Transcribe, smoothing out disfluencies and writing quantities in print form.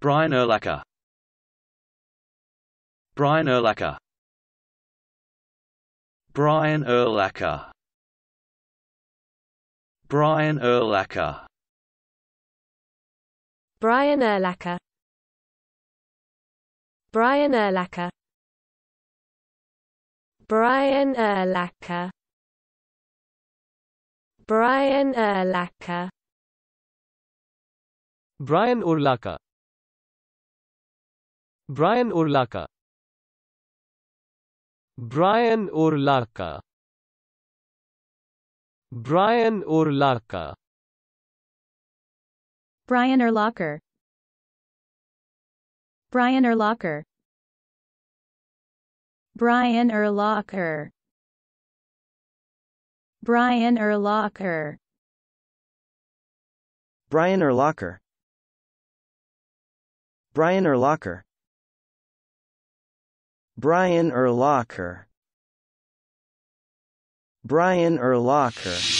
Brian Urlacher. Brian Urlacher. Brian Urlacher. Brian Urlacher. Brian Urlacher. Brian Urlacher. Brian Urlacher. Brian Urlacher. Brian Urlacher. Brian Urlacher. Brian Urlacher. Brian Urlacher. Brian Urlacher. Brian Urlacher. Brian Urlacher. Brian Urlacher. Brian Urlacher. Brian Urlacher. Brian Urlacher. Brian Urlacher.